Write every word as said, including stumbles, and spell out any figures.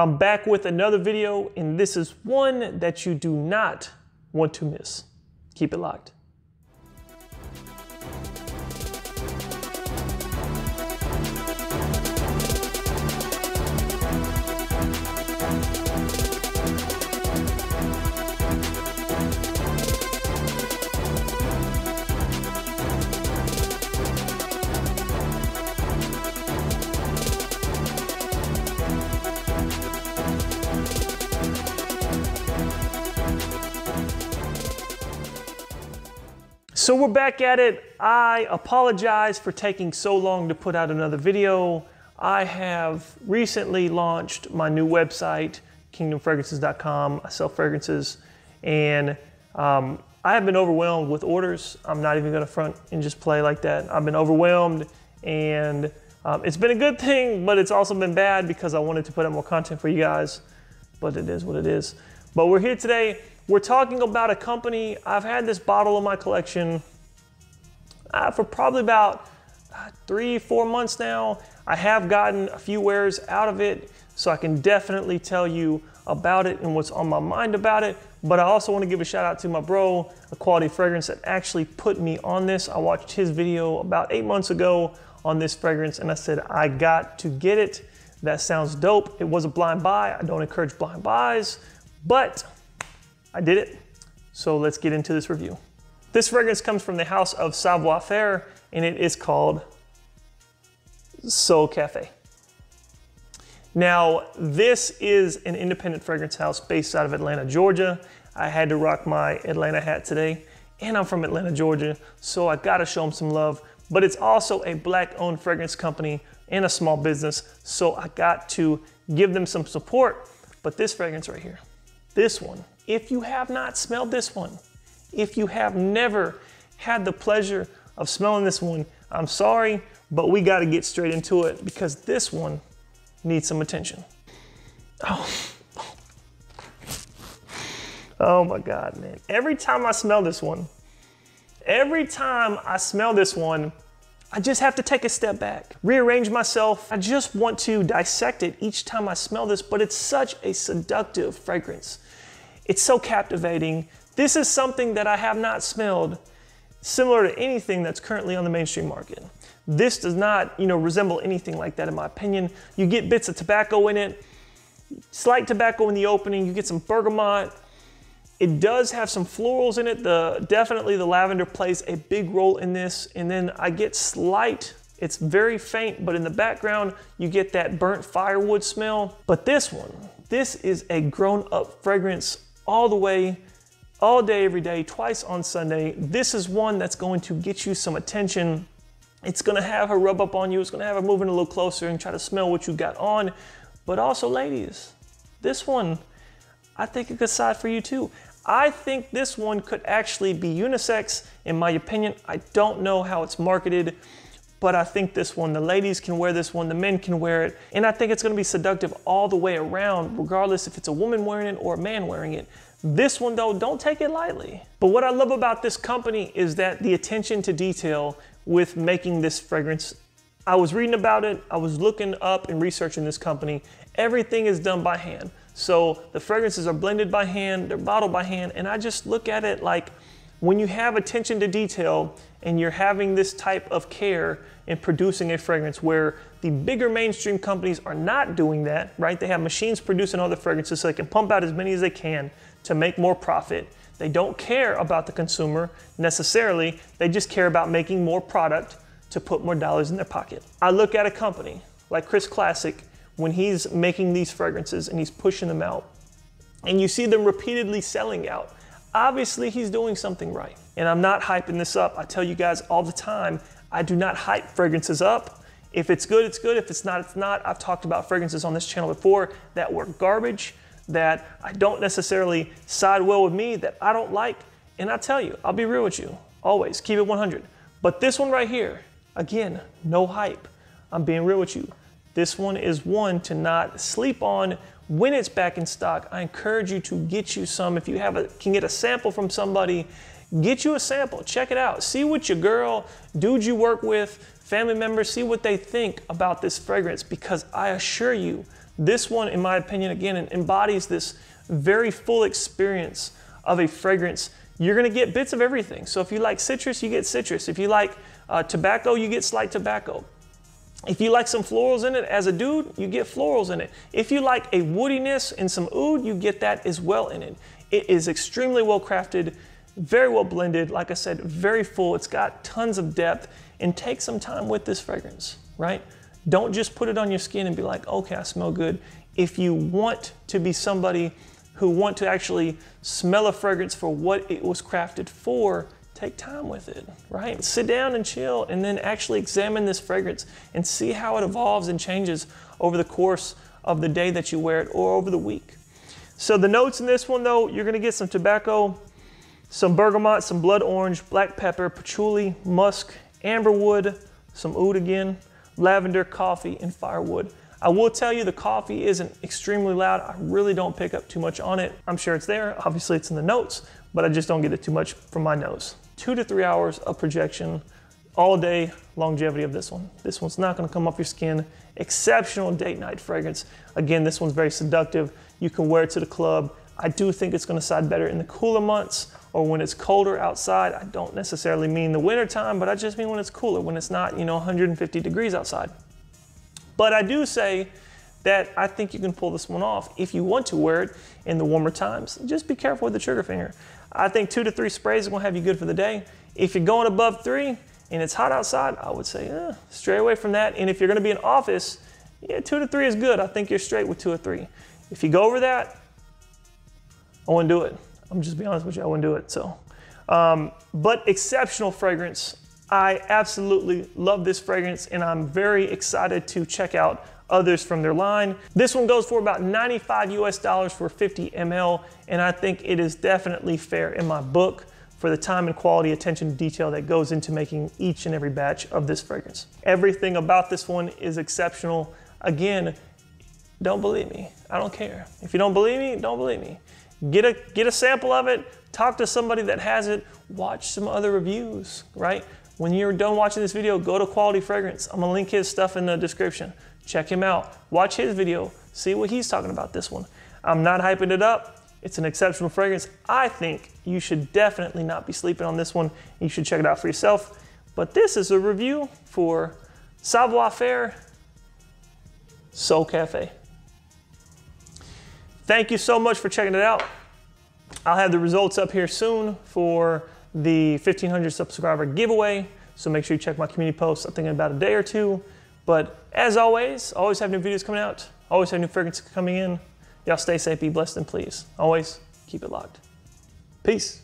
I'm back with another video, and this is one that you do not want to miss. Keep it locked. So we're back at it. I apologize for taking so long to put out another video. I have recently launched my new website, kingdom fragrances dot com. I sell fragrances, and um, I have been overwhelmed with orders. I'm not even gonna front and just play like that. I've been overwhelmed, and um, it's been a good thing, but it's also been bad because I wanted to put out more content for you guys, but it is what it is. But we're here today. We're talking about a company. I've had this bottle in my collection uh, for probably about three, four months now. I have gotten a few wears out of it, so I can definitely tell you about it and what's on my mind about it. But I also want to give a shout out to my bro, Equality Fragrances, that actually put me on this. I watched his video about eight months ago on this fragrance, and I said, I got to get it. That sounds dope. It was a blind buy. I don't encourage blind buys, but I did it. So let's get into this review. This fragrance comes from the house of Savoir Faire, and it is called Soul Cafe. Now, this is an independent fragrance house based out of Atlanta, Georgia. I had to rock my Atlanta hat today, and I'm from Atlanta, Georgia, so I gotta show them some love. But it's also a Black-owned fragrance company and a small business, so I got to give them some support. But this fragrance right here, this one, if you have not smelled this one, if you have never had the pleasure of smelling this one, I'm sorry, but we gotta get straight into it because this one needs some attention. Oh, oh my God, man. Every time I smell this one, every time I smell this one, I just have to take a step back, rearrange myself. I just want to dissect it each time I smell this, but it's such a seductive fragrance. It's so captivating. This is something that I have not smelled similar to anything that's currently on the mainstream market. This does not, you know, resemble anything like that in my opinion. You get bits of tobacco in it, slight tobacco in the opening, you get some bergamot. It does have some florals in it. The, definitely the lavender plays a big role in this. And then I get slight, it's very faint, but in the background, you get that burnt firewood smell. But this one, this is a grown-up fragrance all the way, all day, every day, twice on Sunday. This is one that's going to get you some attention. It's gonna have her rub up on you. It's gonna have her moving a little closer and try to smell what you got on. But also ladies, this one, I think it could side for you too. I think this one could actually be unisex, in my opinion. I don't know how it's marketed, but I think this one, the ladies can wear this one, the men can wear it, and I think it's gonna be seductive all the way around, regardless if it's a woman wearing it or a man wearing it. This one though, don't take it lightly. But what I love about this company is that the attention to detail with making this fragrance. I was reading about it, I was looking up and researching this company. Everything is done by hand. So the fragrances are blended by hand, they're bottled by hand, and I just look at it like, when you have attention to detail and you're having this type of care in producing a fragrance where the bigger mainstream companies are not doing that, right? They have machines producing all the fragrances so they can pump out as many as they can to make more profit. They don't care about the consumer necessarily. They just care about making more product to put more dollars in their pocket. I look at a company like Chris Classic when he's making these fragrances and he's pushing them out and you see them repeatedly selling out. Obviously, he's doing something right. And I'm not hyping this up. I tell you guys all the time, I do not hype fragrances up. If it's good, it's good. If it's not, it's not. I've talked about fragrances on this channel before that were garbage, that I don't necessarily side well with me, that I don't like. And I tell you, I'll be real with you. Always, keep it one hundred. But this one right here, again, no hype. I'm being real with you. This one is one to not sleep on. When it's back in stock, I encourage you to get you some. If you have a, can get a sample from somebody, get you a sample, check it out. See what your girl, dude you work with, family members, see what they think about this fragrance because I assure you, This one, in my opinion, again, embodies this very full experience of a fragrance. You're gonna get bits of everything. So if you like citrus, you get citrus. If you like uh, tobacco, you get slight tobacco. If you like some florals in it, as a dude, you get florals in it. If you like a woodiness and some oud, you get that as well in it. It is extremely well crafted, very well blended. Like I said, very full. It's got tons of depth. And take some time with this fragrance, right? Don't just put it on your skin and be like, okay, I smell good. If you want to be somebody who want to actually smell a fragrance for what it was crafted for, take time with it, right? Sit down and chill and then actually examine this fragrance and see how it evolves and changes over the course of the day that you wear it or over the week. So the notes in this one though, you're gonna get some tobacco, some bergamot, some blood orange, black pepper, patchouli, musk, amberwood, some oud again, lavender, coffee, and firewood. I will tell you the coffee isn't extremely loud. I really don't pick up too much on it. I'm sure it's there, obviously it's in the notes, but I just don't get it too much from my nose. Two to three hours of projection, all day longevity of this one. This one's not gonna come off your skin. Exceptional date night fragrance. Again, this one's very seductive. You can wear it to the club. I do think it's gonna side better in the cooler months or when it's colder outside. I don't necessarily mean the winter time, but I just mean when it's cooler, when it's not, you know, one hundred fifty degrees outside. But I do say that I think you can pull this one off if you want to wear it in the warmer times. Just be careful with the trigger finger. I think two to three sprays is gonna have you good for the day. If you're going above three and it's hot outside, I would say eh, stray away from that. And if you're gonna be in office, yeah, two to three is good. I think you're straight with two or three. If you go over that, I wouldn't do it. I'm just being honest with you, I wouldn't do it, so. Um, but exceptional fragrance. I absolutely love this fragrance and I'm very excited to check out others from their line. This one goes for about ninety-five U S dollars for fifty milliliters, and I think it is definitely fair in my book for the time and quality attention to detail that goes into making each and every batch of this fragrance. Everything about this one is exceptional. Again, don't believe me, I don't care. If you don't believe me, don't believe me. Get a, get a sample of it, talk to somebody that has it, watch some other reviews, right? When you're done watching this video, go to Equality Fragrances. I'm gonna link his stuff in the description. Check him out, watch his video, see what he's talking about this one. I'm not hyping it up. It's an exceptional fragrance. I think you should definitely not be sleeping on this one. You should check it out for yourself. But this is a review for Savoir Faire Soul Cafe. Thank you so much for checking it out. I'll have the results up here soon for the fifteen hundred subscriber giveaway. So make sure you check my community posts, I think in about a day or two. But as always, always have new videos coming out. Always have new fragrances coming in. Y'all stay safe, be blessed, and please, always keep it locked. Peace.